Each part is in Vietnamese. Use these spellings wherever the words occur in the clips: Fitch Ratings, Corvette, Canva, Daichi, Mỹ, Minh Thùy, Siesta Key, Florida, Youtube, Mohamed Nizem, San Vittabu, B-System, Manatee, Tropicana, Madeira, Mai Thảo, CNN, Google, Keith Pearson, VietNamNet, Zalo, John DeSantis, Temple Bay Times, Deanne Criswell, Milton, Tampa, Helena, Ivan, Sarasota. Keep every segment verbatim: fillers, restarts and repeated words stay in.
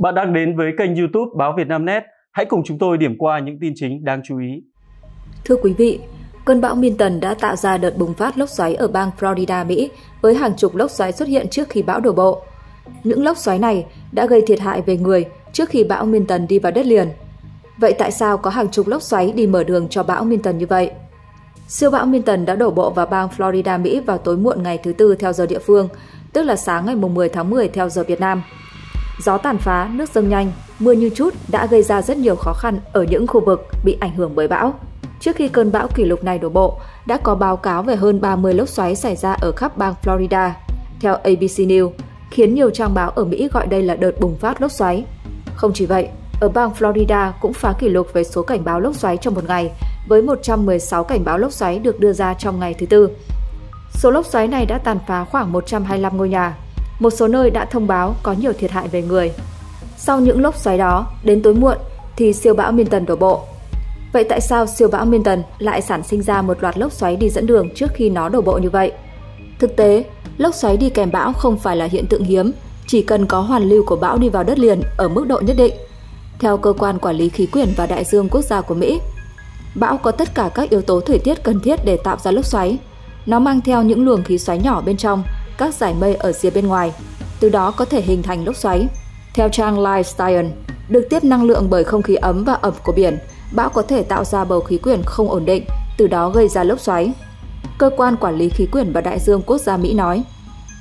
Bạn đang đến với kênh YouTube báo VietNamNet. Hãy cùng chúng tôi điểm qua những tin chính đáng chú ý. Thưa quý vị, cơn bão Milton đã tạo ra đợt bùng phát lốc xoáy ở bang Florida, Mỹ, với hàng chục lốc xoáy xuất hiện trước khi bão đổ bộ. Những lốc xoáy này đã gây thiệt hại về người trước khi bão Milton đi vào đất liền. Vậy tại sao có hàng chục lốc xoáy đi mở đường cho bão Milton như vậy? Siêu bão Milton đã đổ bộ vào bang Florida, Mỹ vào tối muộn ngày thứ Tư theo giờ địa phương, tức là sáng ngày mười tháng mười theo giờ Việt Nam. Gió tàn phá, nước dâng nhanh, mưa như trút đã gây ra rất nhiều khó khăn ở những khu vực bị ảnh hưởng bởi bão. Trước khi cơn bão kỷ lục này đổ bộ, đã có báo cáo về hơn ba mươi lốc xoáy xảy ra ở khắp bang Florida, theo a bê xê News, khiến nhiều trang báo ở Mỹ gọi đây là đợt bùng phát lốc xoáy. Không chỉ vậy, ở bang Florida cũng phá kỷ lục về số cảnh báo lốc xoáy trong một ngày, với một trăm mười sáu cảnh báo lốc xoáy được đưa ra trong ngày thứ Tư. Số lốc xoáy này đã tàn phá khoảng một trăm hai mươi lăm ngôi nhà. Một số nơi đã thông báo có nhiều thiệt hại về người. Sau những lốc xoáy đó, đến tối muộn thì siêu bão Milton đổ bộ. Vậy tại sao siêu bão Milton lại sản sinh ra một loạt lốc xoáy đi dẫn đường trước khi nó đổ bộ như vậy? Thực tế, lốc xoáy đi kèm bão không phải là hiện tượng hiếm, chỉ cần có hoàn lưu của bão đi vào đất liền ở mức độ nhất định. Theo Cơ quan Quản lý Khí quyển và Đại dương Quốc gia của Mỹ, bão có tất cả các yếu tố thời tiết cần thiết để tạo ra lốc xoáy. Nó mang theo những luồng khí xoáy nhỏ bên trong, các dải mây ở rìa bên ngoài, từ đó có thể hình thành lốc xoáy. Theo trang Lifestyle, được tiếp năng lượng bởi không khí ấm và ẩm của biển, bão có thể tạo ra bầu khí quyển không ổn định, từ đó gây ra lốc xoáy. Cơ quan Quản lý Khí quyển và Đại dương Quốc gia Mỹ nói,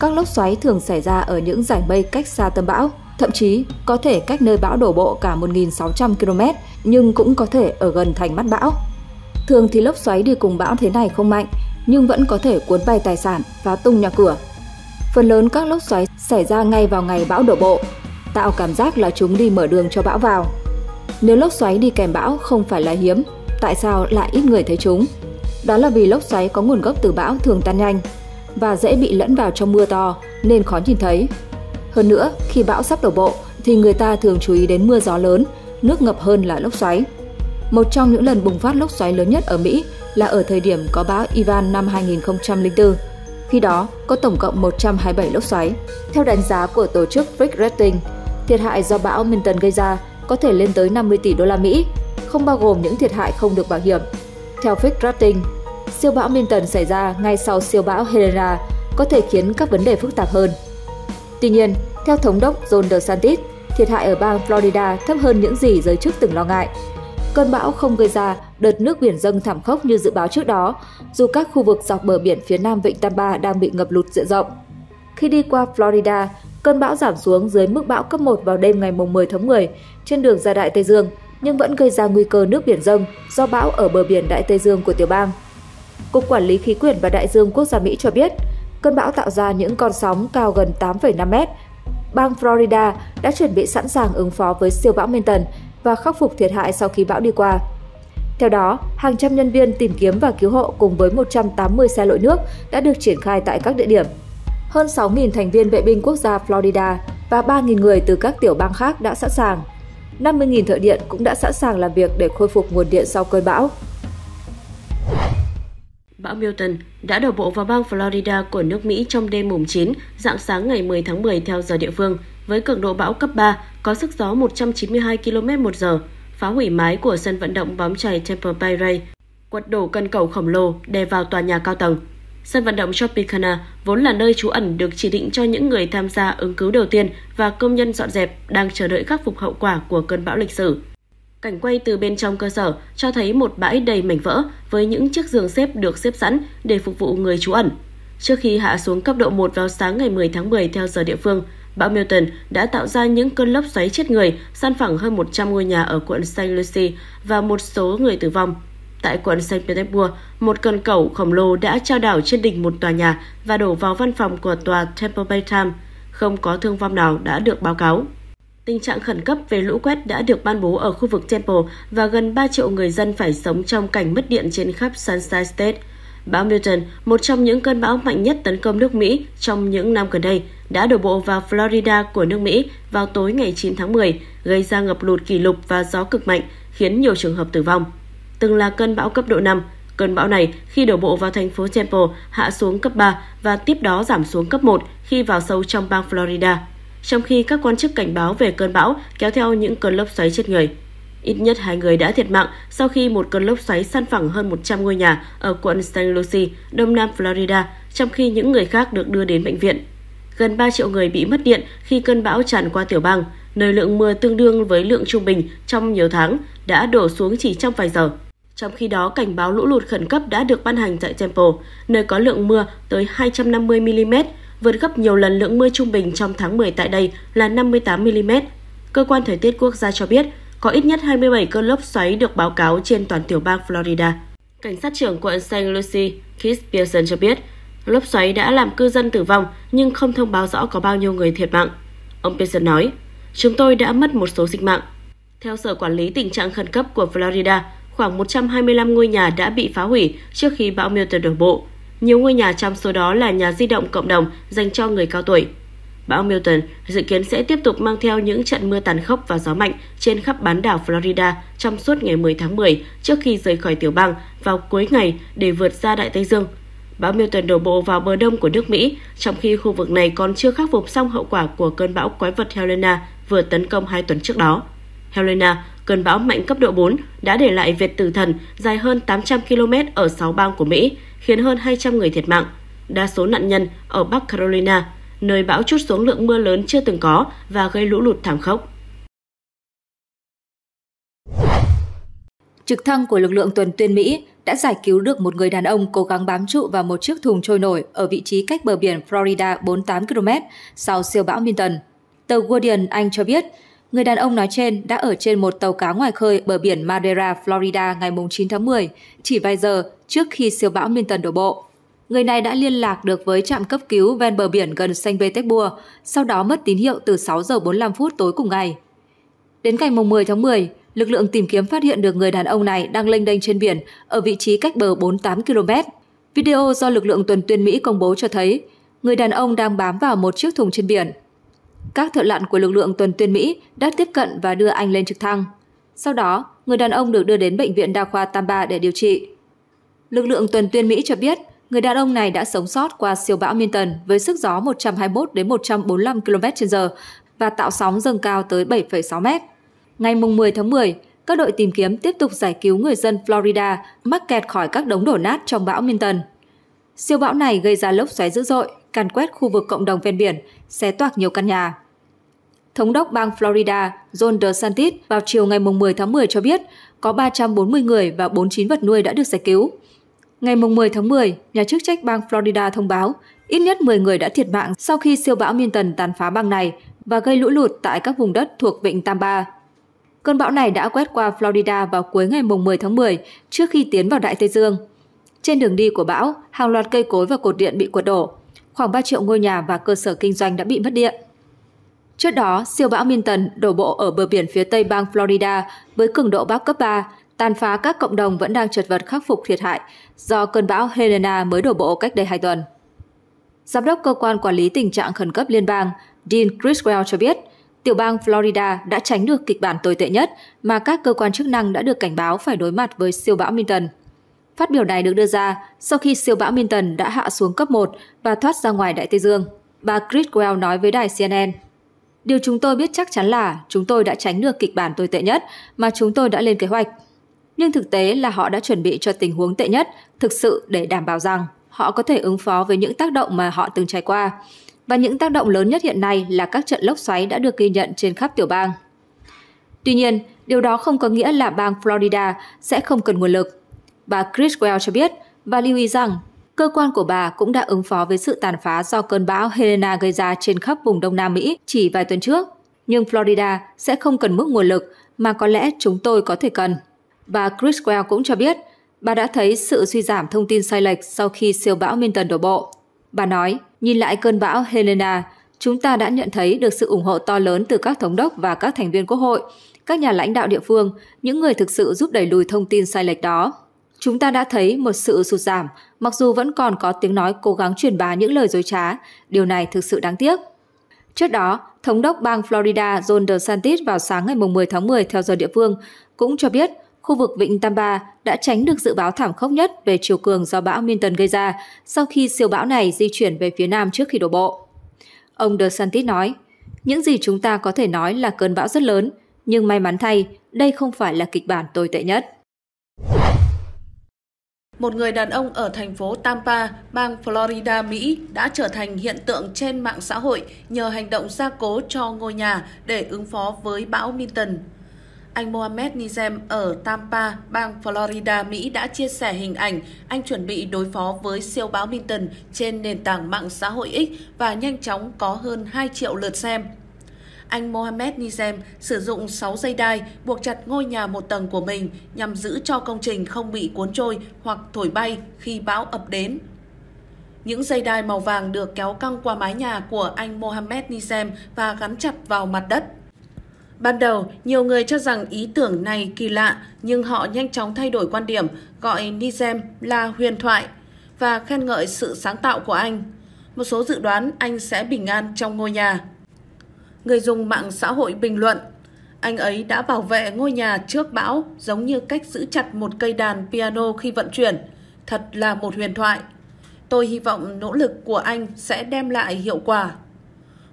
các lốc xoáy thường xảy ra ở những dải mây cách xa tâm bão, thậm chí có thể cách nơi bão đổ bộ cả một nghìn sáu trăm ki-lô-mét, nhưng cũng có thể ở gần thành mắt bão. Thường thì lốc xoáy đi cùng bão thế này không mạnh, nhưng vẫn có thể cuốn bay tài sản, phá tung nhà cửa. Phần lớn các lốc xoáy xảy ra ngay vào ngày bão đổ bộ, tạo cảm giác là chúng đi mở đường cho bão vào. Nếu lốc xoáy đi kèm bão không phải là hiếm, tại sao lại ít người thấy chúng? Đó là vì lốc xoáy có nguồn gốc từ bão thường tan nhanh và dễ bị lẫn vào trong mưa to nên khó nhìn thấy. Hơn nữa, khi bão sắp đổ bộ thì người ta thường chú ý đến mưa gió lớn, nước ngập hơn là lốc xoáy. Một trong những lần bùng phát lốc xoáy lớn nhất ở Mỹ là ở thời điểm có bão Ivan năm hai nghìn không trăm lẻ tư. Khi đó, có tổng cộng một trăm hai mươi bảy lốc xoáy. Theo đánh giá của tổ chức Fitch Ratings, thiệt hại do bão Milton gây ra có thể lên tới năm mươi tỷ đô la Mỹ, không bao gồm những thiệt hại không được bảo hiểm. Theo Fitch Ratings, siêu bão Milton xảy ra ngay sau siêu bão Helena có thể khiến các vấn đề phức tạp hơn. Tuy nhiên, theo thống đốc John DeSantis, thiệt hại ở bang Florida thấp hơn những gì giới chức từng lo ngại. Cơn bão không gây ra đợt nước biển dâng thảm khốc như dự báo trước đó, dù các khu vực dọc bờ biển phía nam vịnh Tampa đang bị ngập lụt diện rộng. Khi đi qua Florida, cơn bão giảm xuống dưới mức bão cấp một vào đêm ngày mười tháng mười trên đường ra Đại Tây Dương, nhưng vẫn gây ra nguy cơ nước biển dâng do bão ở bờ biển Đại Tây Dương của tiểu bang. Cục Quản lý Khí quyển và Đại dương Quốc gia Mỹ cho biết, cơn bão tạo ra những con sóng cao gần tám phẩy năm mét. Bang Florida đã chuẩn bị sẵn sàng ứng phó với siêu bão Milton và khắc phục thiệt hại sau khi bão đi qua. Theo đó, hàng trăm nhân viên tìm kiếm và cứu hộ cùng với một trăm tám mươi xe lội nước đã được triển khai tại các địa điểm. Hơn sáu nghìn thành viên vệ binh quốc gia Florida và ba nghìn người từ các tiểu bang khác đã sẵn sàng. năm mươi nghìn thợ điện cũng đã sẵn sàng làm việc để khôi phục nguồn điện sau cơn bão. Bão Milton đã đổ bộ vào bang Florida của nước Mỹ trong đêm mùng chín, rạng sáng ngày mười tháng mười theo giờ địa phương, với cường độ bão cấp ba, có sức gió một trăm chín mươi hai ki-lô-mét trên giờ, phá hủy mái của sân vận động bóng chày Temple Bay Rays, quật đổ cần cầu khổng lồ đè vào tòa nhà cao tầng. Sân vận động Tropicana vốn là nơi trú ẩn được chỉ định cho những người tham gia ứng cứu đầu tiên và công nhân dọn dẹp đang chờ đợi khắc phục hậu quả của cơn bão lịch sử. Cảnh quay từ bên trong cơ sở cho thấy một bãi đầy mảnh vỡ với những chiếc giường xếp được xếp sẵn để phục vụ người trú ẩn. Trước khi hạ xuống cấp độ một vào sáng ngày mười tháng mười theo giờ địa phương, bão Milton đã tạo ra những cơn lốc xoáy chết người, san phẳng hơn một trăm ngôi nhà ở quận Saint Lucie và một số người tử vong. Tại quận Saint Vittabu, một cơn cẩu khổng lồ đã trao đảo trên đỉnh một tòa nhà và đổ vào văn phòng của tòa Temple Bay Times. Không có thương vong nào đã được báo cáo. Tình trạng khẩn cấp về lũ quét đã được ban bố ở khu vực Temple và gần ba triệu người dân phải sống trong cảnh mất điện trên khắp Sunshine State. Bão Milton, một trong những cơn bão mạnh nhất tấn công nước Mỹ trong những năm gần đây, đã đổ bộ vào Florida của nước Mỹ vào tối ngày chín tháng mười, gây ra ngập lụt kỷ lục và gió cực mạnh, khiến nhiều trường hợp tử vong. Từng là cơn bão cấp độ năm, cơn bão này khi đổ bộ vào thành phố Temple hạ xuống cấp ba và tiếp đó giảm xuống cấp một khi vào sâu trong bang Florida. trong khi các quan chức cảnh báo về cơn bão kéo theo những cơn lốc xoáy chết người. Ít nhất hai người đã thiệt mạng sau khi một cơn lốc xoáy san phẳng hơn một trăm ngôi nhà ở quận Saint Lucie, đông nam Florida, trong khi những người khác được đưa đến bệnh viện. Gần ba triệu người bị mất điện khi cơn bão tràn qua tiểu bang, nơi lượng mưa tương đương với lượng trung bình trong nhiều tháng đã đổ xuống chỉ trong vài giờ. Trong khi đó, cảnh báo lũ lụt khẩn cấp đã được ban hành tại Temple, nơi có lượng mưa tới hai trăm năm mươi mi-li-mét, vượt gấp nhiều lần lượng mưa trung bình trong tháng mười tại đây là năm mươi tám mi-li-mét. Cơ quan thời tiết quốc gia cho biết, có ít nhất hai mươi bảy cơn lốc xoáy được báo cáo trên toàn tiểu bang Florida. Cảnh sát trưởng quận Saint Lucie, Keith Pearson cho biết, lốc xoáy đã làm cư dân tử vong nhưng không thông báo rõ có bao nhiêu người thiệt mạng. Ông Pearson nói, chúng tôi đã mất một số sinh mạng. Theo Sở Quản lý Tình trạng Khẩn cấp của Florida, khoảng một trăm hai mươi lăm ngôi nhà đã bị phá hủy trước khi bão Milton đổ bộ. Nhiều ngôi nhà trong số đó là nhà di động cộng đồng dành cho người cao tuổi. Bão Milton dự kiến sẽ tiếp tục mang theo những trận mưa tàn khốc và gió mạnh trên khắp bán đảo Florida trong suốt ngày mười tháng mười trước khi rời khỏi tiểu bang vào cuối ngày để vượt ra Đại Tây Dương. Bão Milton đổ bộ vào bờ đông của nước Mỹ, trong khi khu vực này còn chưa khắc phục xong hậu quả của cơn bão quái vật Helena vừa tấn công hai tuần trước đó. Helena, cơn bão mạnh cấp độ bốn, đã để lại vệt tử thần dài hơn tám trăm ki-lô-mét ở sáu bang của Mỹ, khiến hơn hai trăm người thiệt mạng, đa số nạn nhân ở Bắc Carolina, nơi bão trút xuống lượng mưa lớn chưa từng có và gây lũ lụt thảm khốc. Trực thăng của lực lượng tuần tuyên Mỹ đã giải cứu được một người đàn ông cố gắng bám trụ vào một chiếc thùng trôi nổi ở vị trí cách bờ biển Florida bốn mươi tám ki-lô-mét sau siêu bão Milton. Tờ Guardian Anh cho biết, người đàn ông nói trên đã ở trên một tàu cá ngoài khơi bờ biển Madeira, Florida ngày chín tháng mười, chỉ vài giờ trước khi siêu bão Milton đổ bộ. Người này đã liên lạc được với trạm cấp cứu ven bờ biển gần San Vittabu, sau đó mất tín hiệu từ sáu giờ bốn mươi lăm phút tối cùng ngày. Đến ngày mười tháng mười, lực lượng tìm kiếm phát hiện được người đàn ông này đang lênh đênh trên biển ở vị trí cách bờ bốn mươi tám ki-lô-mét. Video do lực lượng tuần tuyên Mỹ công bố cho thấy người đàn ông đang bám vào một chiếc thùng trên biển. Các thợ lặn của lực lượng tuần tuyên Mỹ đã tiếp cận và đưa anh lên trực thăng. Sau đó, người đàn ông được đưa đến bệnh viện đa khoa Tampa để điều trị. Lực lượng tuần tuyên Mỹ cho biết người đàn ông này đã sống sót qua siêu bão Milton với sức gió một trăm hai mươi mốt đến một trăm bốn mươi lăm ki-lô-mét trên giờ và tạo sóng dâng cao tới bảy phẩy sáu mét. Ngày mười tháng mười, các đội tìm kiếm tiếp tục giải cứu người dân Florida mắc kẹt khỏi các đống đổ nát trong bão Milton. Siêu bão này gây ra lốc xoáy dữ dội, càn quét khu vực cộng đồng ven biển, xé toạc nhiều căn nhà. Thống đốc bang Florida John DeSantis vào chiều ngày mười tháng mười cho biết có ba trăm bốn mươi người và bốn mươi chín vật nuôi đã được giải cứu. Ngày mười tháng mười, nhà chức trách bang Florida thông báo ít nhất mười người đã thiệt mạng sau khi siêu bão Milton tàn phá bang này và gây lũ lụt tại các vùng đất thuộc vịnh Tampa. Cơn bão này đã quét qua Florida vào cuối ngày mười tháng mười trước khi tiến vào Đại Tây Dương. Trên đường đi của bão, hàng loạt cây cối và cột điện bị quật đổ. Khoảng ba triệu ngôi nhà và cơ sở kinh doanh đã bị mất điện. Trước đó, siêu bão Milton đổ bộ ở bờ biển phía tây bang Florida với cường độ bão cấp ba, tàn phá các cộng đồng vẫn đang chật vật khắc phục thiệt hại do cơn bão Helena mới đổ bộ cách đây hai tuần. Giám đốc Cơ quan Quản lý Tình trạng Khẩn cấp Liên bang Deanne Criswell cho biết, tiểu bang Florida đã tránh được kịch bản tồi tệ nhất mà các cơ quan chức năng đã được cảnh báo phải đối mặt với siêu bão Milton. Phát biểu này được đưa ra sau khi siêu bão Milton đã hạ xuống cấp một và thoát ra ngoài Đại Tây Dương. Bà Criswell nói với đài C N N, "Điều chúng tôi biết chắc chắn là chúng tôi đã tránh được kịch bản tồi tệ nhất mà chúng tôi đã lên kế hoạch. Nhưng thực tế là họ đã chuẩn bị cho tình huống tệ nhất thực sự để đảm bảo rằng họ có thể ứng phó với những tác động mà họ từng trải qua. Và những tác động lớn nhất hiện nay là các trận lốc xoáy đã được ghi nhận trên khắp tiểu bang." Tuy nhiên, điều đó không có nghĩa là bang Florida sẽ không cần nguồn lực. Bà Criswell cho biết và lưu ý rằng cơ quan của bà cũng đã ứng phó với sự tàn phá do cơn bão Helena gây ra trên khắp vùng Đông Nam Mỹ chỉ vài tuần trước. Nhưng Florida sẽ không cần mức nguồn lực mà có lẽ chúng tôi có thể cần. Bà Criswell cũng cho biết bà đã thấy sự suy giảm thông tin sai lệch sau khi siêu bão Milton đổ bộ. Bà nói, nhìn lại cơn bão Helena, chúng ta đã nhận thấy được sự ủng hộ to lớn từ các thống đốc và các thành viên quốc hội, các nhà lãnh đạo địa phương, những người thực sự giúp đẩy lùi thông tin sai lệch đó. Chúng ta đã thấy một sự sụt giảm, mặc dù vẫn còn có tiếng nói cố gắng truyền bá những lời dối trá. Điều này thực sự đáng tiếc. Trước đó, thống đốc bang Florida John DeSantis vào sáng ngày mười tháng mười theo giờ địa phương cũng cho biết khu vực vịnh Tampa đã tránh được dự báo thảm khốc nhất về chiều cường do bão Milton gây ra sau khi siêu bão này di chuyển về phía nam trước khi đổ bộ. Ông DeSantis nói, Những gì chúng ta có thể nói là cơn bão rất lớn, nhưng may mắn thay, đây không phải là kịch bản tồi tệ nhất. Một người đàn ông ở thành phố Tampa, bang Florida, Mỹ đã trở thành hiện tượng trên mạng xã hội nhờ hành động gia cố cho ngôi nhà để ứng phó với bão Milton. Anh Mohamed Nizem ở Tampa, bang Florida, Mỹ đã chia sẻ hình ảnh anh chuẩn bị đối phó với siêu bão Milton trên nền tảng mạng xã hội X và nhanh chóng có hơn hai triệu lượt xem. Anh Mohamed Nizem sử dụng sáu dây đai buộc chặt ngôi nhà một tầng của mình nhằm giữ cho công trình không bị cuốn trôi hoặc thổi bay khi bão ập đến. Những dây đai màu vàng được kéo căng qua mái nhà của anh Mohamed Nizem và gắn chặt vào mặt đất. Ban đầu, nhiều người cho rằng ý tưởng này kỳ lạ, nhưng họ nhanh chóng thay đổi quan điểm, gọi Nizem là huyền thoại và khen ngợi sự sáng tạo của anh. Một số dự đoán anh sẽ bình an trong ngôi nhà. Người dùng mạng xã hội bình luận, anh ấy đã bảo vệ ngôi nhà trước bão giống như cách giữ chặt một cây đàn piano khi vận chuyển. Thật là một huyền thoại. Tôi hy vọng nỗ lực của anh sẽ đem lại hiệu quả.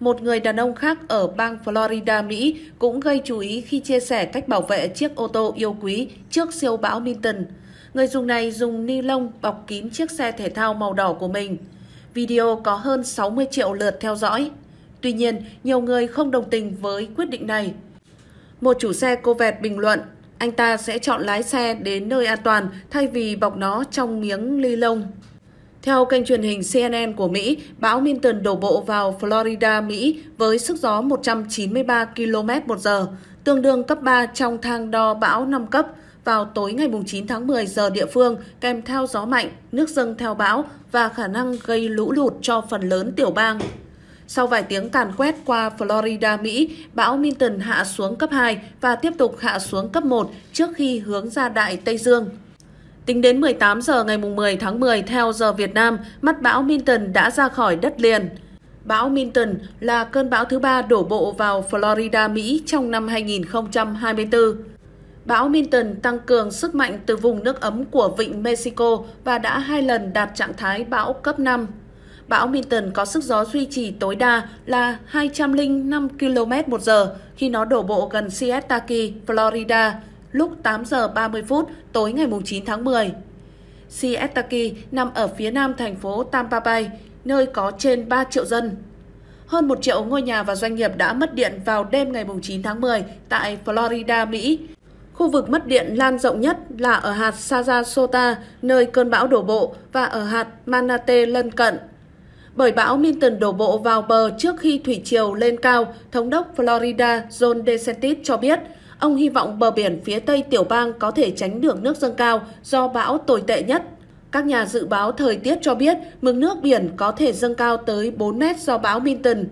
Một người đàn ông khác ở bang Florida, Mỹ cũng gây chú ý khi chia sẻ cách bảo vệ chiếc ô tô yêu quý trước siêu bão Milton. Người dùng này dùng ni lông bọc kín chiếc xe thể thao màu đỏ của mình. Video có hơn sáu mươi triệu lượt theo dõi. Tuy nhiên, nhiều người không đồng tình với quyết định này. Một chủ xe Corvette bình luận, anh ta sẽ chọn lái xe đến nơi an toàn thay vì bọc nó trong miếng ni lông. Theo kênh truyền hình C N N của Mỹ, bão Milton đổ bộ vào Florida, Mỹ với sức gió một trăm chín mươi ba ki lô mét trên giờ, tương đương cấp ba trong thang đo bão năm cấp vào tối ngày chín tháng mười giờ địa phương, kèm theo gió mạnh, nước dâng theo bão và khả năng gây lũ lụt cho phần lớn tiểu bang. Sau vài tiếng càn quét qua Florida, Mỹ, bão Milton hạ xuống cấp hai và tiếp tục hạ xuống cấp một trước khi hướng ra Đại Tây Dương. Tính đến mười tám giờ ngày mười tháng mười theo giờ Việt Nam, mắt bão Milton đã ra khỏi đất liền. Bão Milton là cơn bão thứ ba đổ bộ vào Florida, Mỹ trong năm hai nghìn không trăm hai mươi tư. Bão Milton tăng cường sức mạnh từ vùng nước ấm của vịnh Mexico và đã hai lần đạt trạng thái bão cấp năm. Bão Milton có sức gió duy trì tối đa là hai trăm lẻ năm ki lô mét trên giờ khi nó đổ bộ gần Siesta Key, Florida, lúc tám giờ ba mươi phút tối ngày chín tháng mười. Siesta Key nằm ở phía nam thành phố Tampa Bay, nơi có trên ba triệu dân. Hơn một triệu ngôi nhà và doanh nghiệp đã mất điện vào đêm ngày chín tháng mười tại Florida, Mỹ. Khu vực mất điện lan rộng nhất là ở hạt Sarasota, nơi cơn bão đổ bộ, và ở hạt Manatee lân cận. Bởi bão Milton đổ bộ vào bờ trước khi thủy triều lên cao, Thống đốc Florida John DeSantis cho biết ông hy vọng bờ biển phía tây tiểu bang có thể tránh được nước dâng cao do bão tồi tệ nhất. Các nhà dự báo thời tiết cho biết mực nước biển có thể dâng cao tới bốn mét do bão Milton.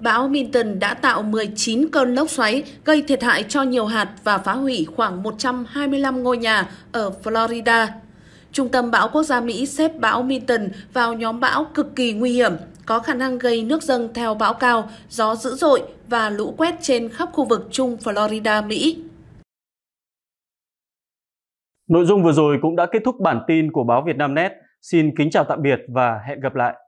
Bão Milton đã tạo mười chín cơn lốc xoáy, gây thiệt hại cho nhiều hạt và phá hủy khoảng một trăm hai mươi lăm ngôi nhà ở Florida. Trung tâm bão quốc gia Mỹ xếp bão Milton vào nhóm bão cực kỳ nguy hiểm, có khả năng gây nước dâng theo bão cao, gió dữ dội và lũ quét trên khắp khu vực Trung Florida, Mỹ. Nội dung vừa rồi cũng đã kết thúc bản tin của báo VietNamNet. Xin kính chào tạm biệt và hẹn gặp lại!